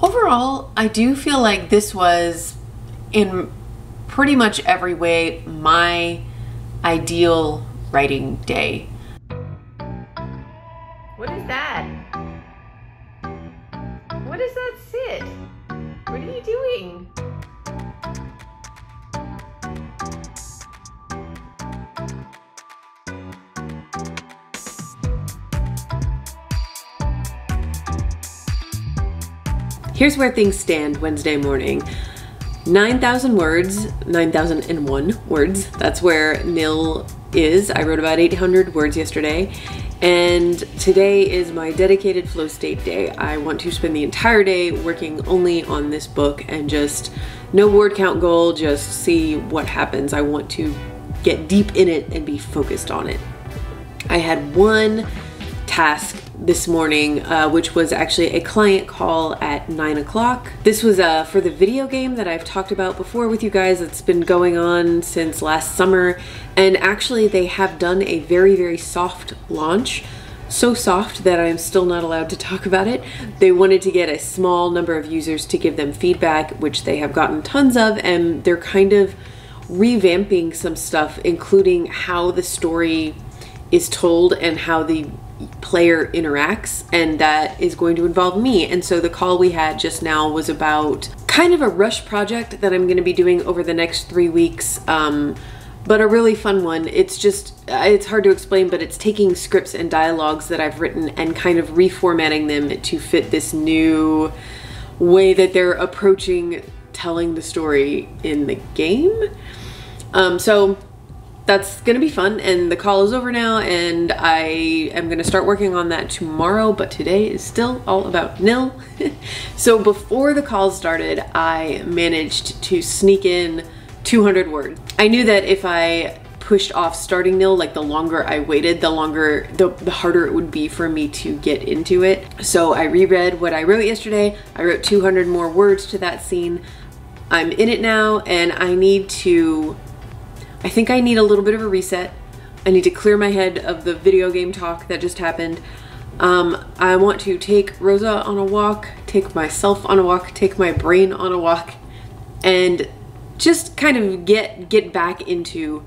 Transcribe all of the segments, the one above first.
Overall, I do feel like this was, in pretty much every way, my ideal writing day. What is that? What is that, Sid? What are you doing? Here's where things stand Wednesday morning. 9,000 words, 9,001 words. That's where nil is. I wrote about 800 words yesterday. And today is my dedicated flow state day. I want to spend the entire day working only on this book and just no word count goal, just see what happens. I want to get deep in it and be focused on it. I had one task this morning, which was actually a client call at 9 o'clock. This was for the video game that I've talked about before with you guys. It's been going on since last summer, and actually they have done a very, very soft launch. So soft that I'm still not allowed to talk about it. They wanted to get a small number of users to give them feedback, which they have gotten tons of, and they're kind of revamping some stuff, including how the story is told and how the player interacts, and that is going to involve me. And so the call we had just now was about kind of a rush project that I'm going to be doing over the next 3 weeks, but a really fun one. It's just, it's hard to explain, but it's taking scripts and dialogues that I've written and kind of reformatting them to fit this new way that they're approaching telling the story in the game. So that's gonna be fun, and the call is over now, and I am gonna start working on that tomorrow, but today is still all about nil. So before the call started, I managed to sneak in 200 words. I knew that if I pushed off starting nil, like the longer I waited, the harder it would be for me to get into it. So I reread what I wrote yesterday. I wrote 200 more words to that scene. I'm in it now, and I think I need a little bit of a reset. I need to clear my head of the video game talk that just happened. I want to take Rosa on a walk, take myself on a walk, take my brain on a walk, and just kind of get back into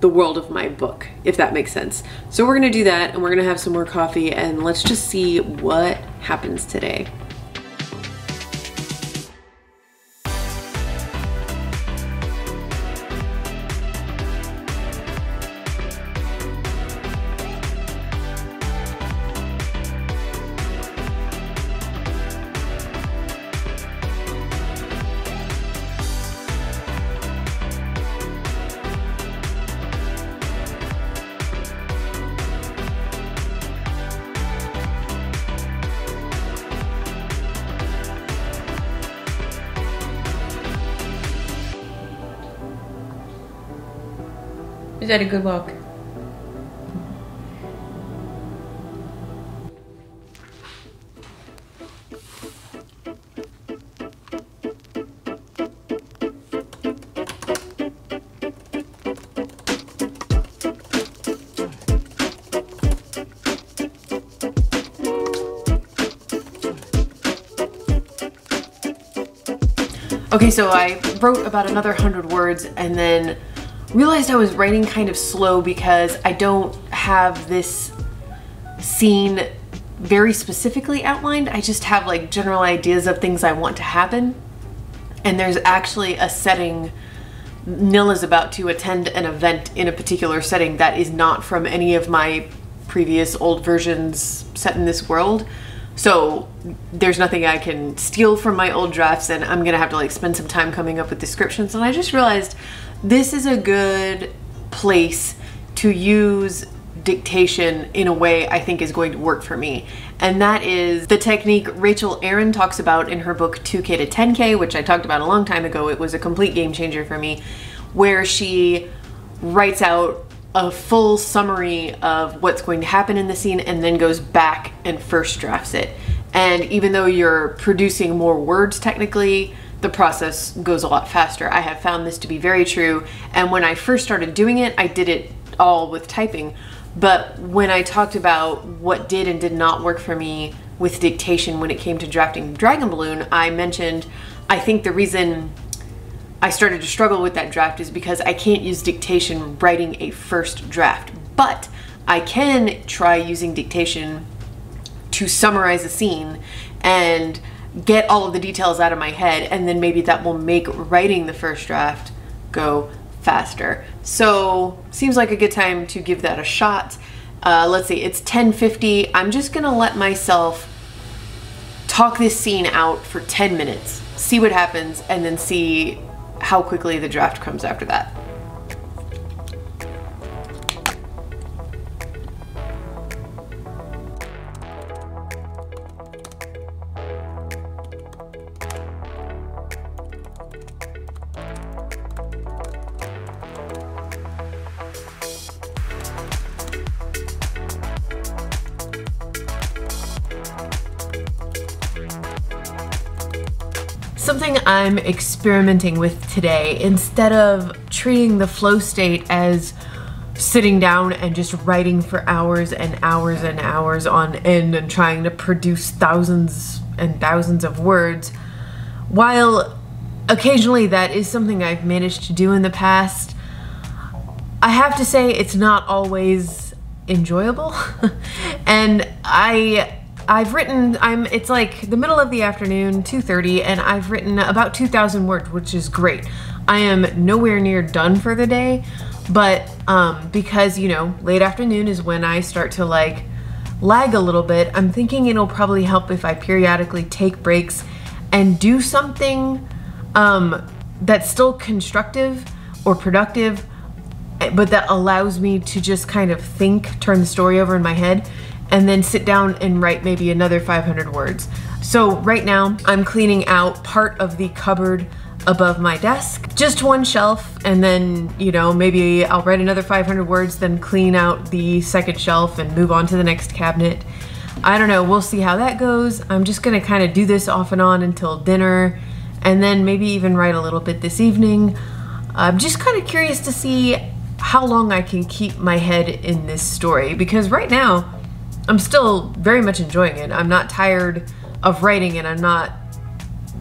the world of my book, if that makes sense. So we're gonna do that, and we're gonna have some more coffee, and let's just see what happens today. Is that a good walk? Okay, so I wrote about another 100 words, and then realized I was writing kind of slow because I don't have this scene very specifically outlined. I just have like general ideas of things I want to happen. And there's actually a setting. Nil is about to attend an event in a particular setting that is not from any of my previous old versions set in this world. So there's nothing I can steal from my old drafts, and I'm gonna have to like spend some time coming up with descriptions. And I just realized this is a good place to use dictation in a way I think is going to work for me. And that is the technique Rachel Aaron talks about in her book 2K to 10K, which I talked about a long time ago. It was a complete game changer for me, where she writes out a full summary of what's going to happen in the scene and then goes back and first drafts it. And even though you're producing more words technically, the process goes a lot faster. I have found this to be very true, and when I first started doing it, I did it all with typing. But when I talked about what did and did not work for me with dictation when it came to drafting Dragon Balloon, I mentioned I think the reason I started to struggle with that draft is because I can't use dictation writing a first draft, but I can try using dictation to summarize a scene and get all of the details out of my head, and then maybe that will make writing the first draft go faster. So seems like a good time to give that a shot. Let's see, it's 10:50. I'm just gonna let myself talk this scene out for 10 minutes, see what happens, and then see how quickly the draft comes after that. Something I'm experimenting with today, instead of treating the flow state as sitting down and just writing for hours and hours and hours on end and trying to produce thousands and thousands of words, while occasionally that is something I've managed to do in the past, I have to say it's not always enjoyable. And it's like the middle of the afternoon, 2:30, and I've written about 2,000 words, which is great. I am nowhere near done for the day, but because, you know, late afternoon is when I start to like lag a little bit, I'm thinking it'll probably help if I periodically take breaks and do something that's still constructive or productive, but that allows me to just kind of think, turn the story over in my head, and then sit down and write maybe another 500 words. So right now I'm cleaning out part of the cupboard above my desk, just one shelf, and then, you know, maybe I'll write another 500 words, then clean out the second shelf and move on to the next cabinet. I don't know, we'll see how that goes. I'm just gonna kind of do this off and on until dinner, and then maybe even write a little bit this evening. I'm just kind of curious to see how long I can keep my head in this story, because right now I'm still very much enjoying it. I'm not tired of writing, and I'm not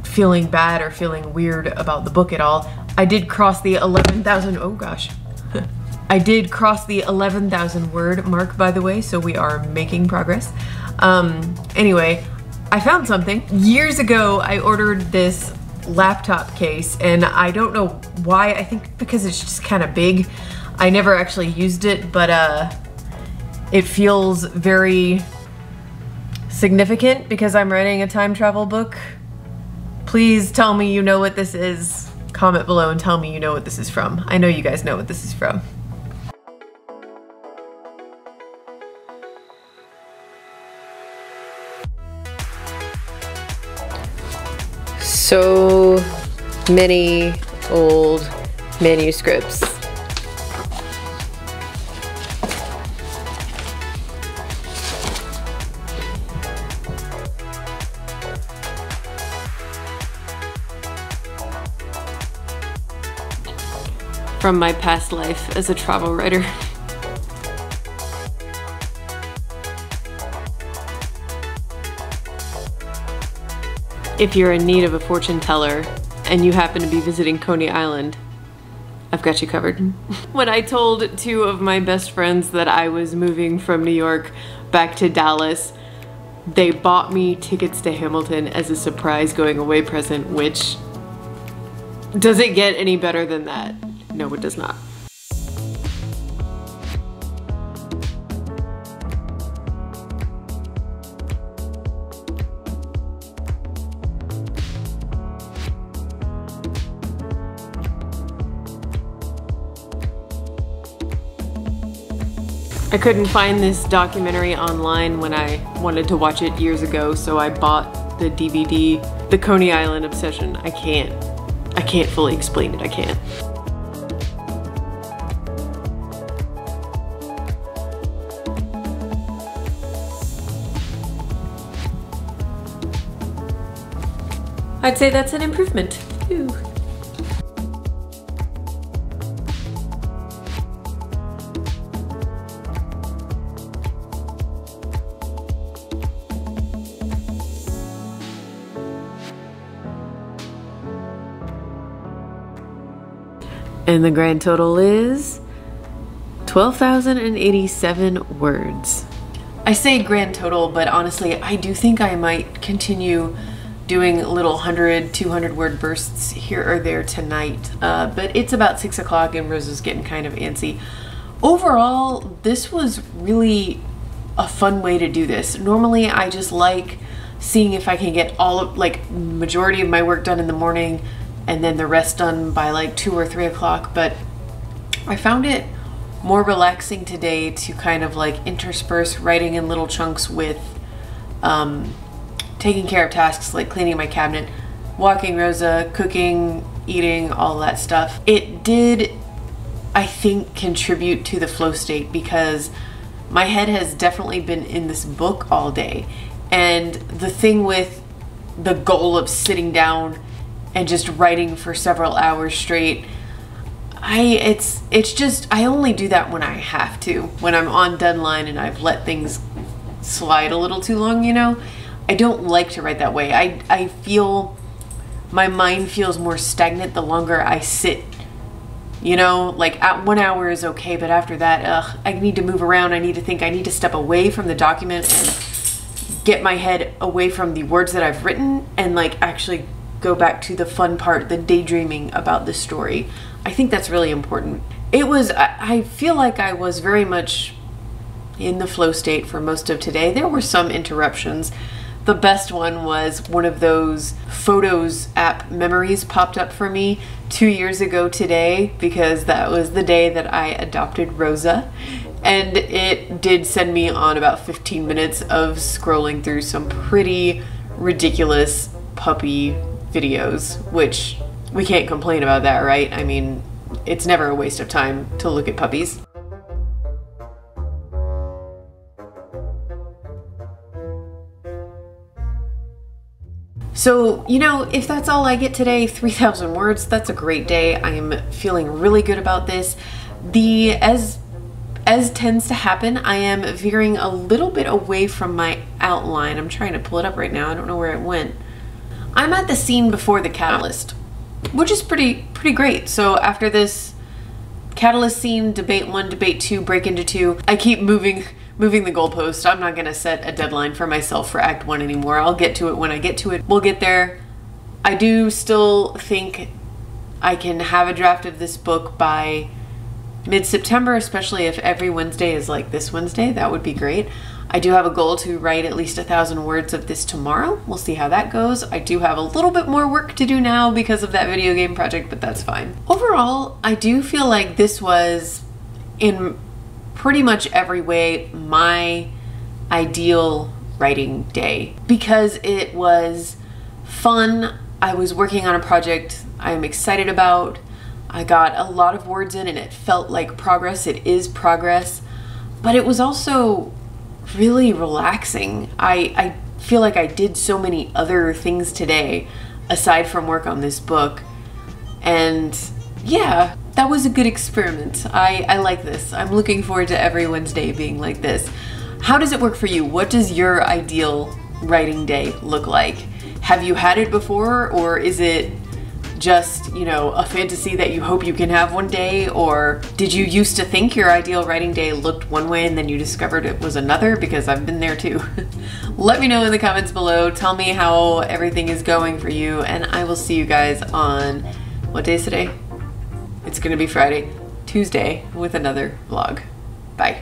feeling bad or feeling weird about the book at all. I did cross the 11,000, oh gosh. I did cross the 11,000 word mark, by the way, so we are making progress. Anyway, I found something. Years ago, I ordered this laptop case, and I don't know why, I think because it's just kind of big. I never actually used it, but it feels very significant because I'm writing a time travel book. Please tell me you know what this is. Comment below and tell me you know what this is from. I know you guys know what this is from. So many old manuscripts. From my past life as a travel writer. If you're in need of a fortune teller and you happen to be visiting Coney Island, I've got you covered. When I told two of my best friends that I was moving from New York back to Dallas, they bought me tickets to Hamilton as a surprise going away present, which does it get any better than that? No, it does not. I couldn't find this documentary online when I wanted to watch it years ago, so I bought the DVD, The Coney Island Obsession. I can't fully explain it, I can't. I'd say that's an improvement. Ooh. And the grand total is 12,087 words. I say grand total, but honestly, I do think I might continue doing little 100, 200 word bursts here or there tonight. But it's about 6 o'clock and Rosa's getting kind of antsy. Overall, this was really a fun way to do this. Normally, I just like seeing if I can get all of, like, majority of my work done in the morning and then the rest done by like 2 or 3 o'clock. But I found it more relaxing today to kind of like intersperse writing in little chunks with taking care of tasks like cleaning my cabinet, walking Rosa, cooking, eating, all that stuff. It did, I think, contribute to the flow state because my head has definitely been in this book all day. And the thing with the goal of sitting down and just writing for several hours straight, it's just, I only do that when I have to, when I'm on deadline and I've let things slide a little too long, you know? I don't like to write that way. I feel, my mind feels more stagnant the longer I sit, you know? Like, at 1 hour is okay, but after that, ugh, I need to move around, I need to think, I need to step away from the document and get my head away from the words that I've written and like actually go back to the fun part, the daydreaming about the story. I think that's really important. It was, I feel like I was very much in the flow state for most of today. There were some interruptions. The best one was one of those Photos app memories popped up for me 2 years ago today, because that was the day that I adopted Rosa. And it did send me on about 15 minutes of scrolling through some pretty ridiculous puppy videos, which we can't complain about that, right? I mean, it's never a waste of time to look at puppies. So, you know, if that's all I get today, 3,000 words, that's a great day. I am feeling really good about this. As tends to happen, I am veering a little bit away from my outline. I'm trying to pull it up right now. I don't know where it went. I'm at the scene before the catalyst, which is pretty great. So after this catalyst scene, debate one, debate two, break into two, I keep moving the goalpost. I'm not gonna set a deadline for myself for act one anymore. I'll get to it when I get to it. We'll get there. I do still think I can have a draft of this book by mid-September, especially if every Wednesday is like this Wednesday. That would be great. I do have a goal to write at least 1,000 words of this tomorrow. We'll see how that goes. I do have a little bit more work to do now because of that video game project, but that's fine. Overall, I do feel like this was, in pretty much every way, my ideal writing day because it was fun. I was working on a project I'm excited about. I got a lot of words in and it felt like progress. It is progress, but it was also really relaxing. I feel like I did so many other things today aside from work on this book, and yeah, that was a good experiment. I like this. I'm looking forward to every Wednesday being like this. How does it work for you? What does your ideal writing day look like? Have you had it before, or is it just, you know, a fantasy that you hope you can have one day? Or did you used to think your ideal writing day looked one way and then you discovered it was another? Because I've been there too. Let me know in the comments below. Tell me how everything is going for you, and I will see you guys on, what day is today? It's gonna be Tuesday with another vlog. Bye.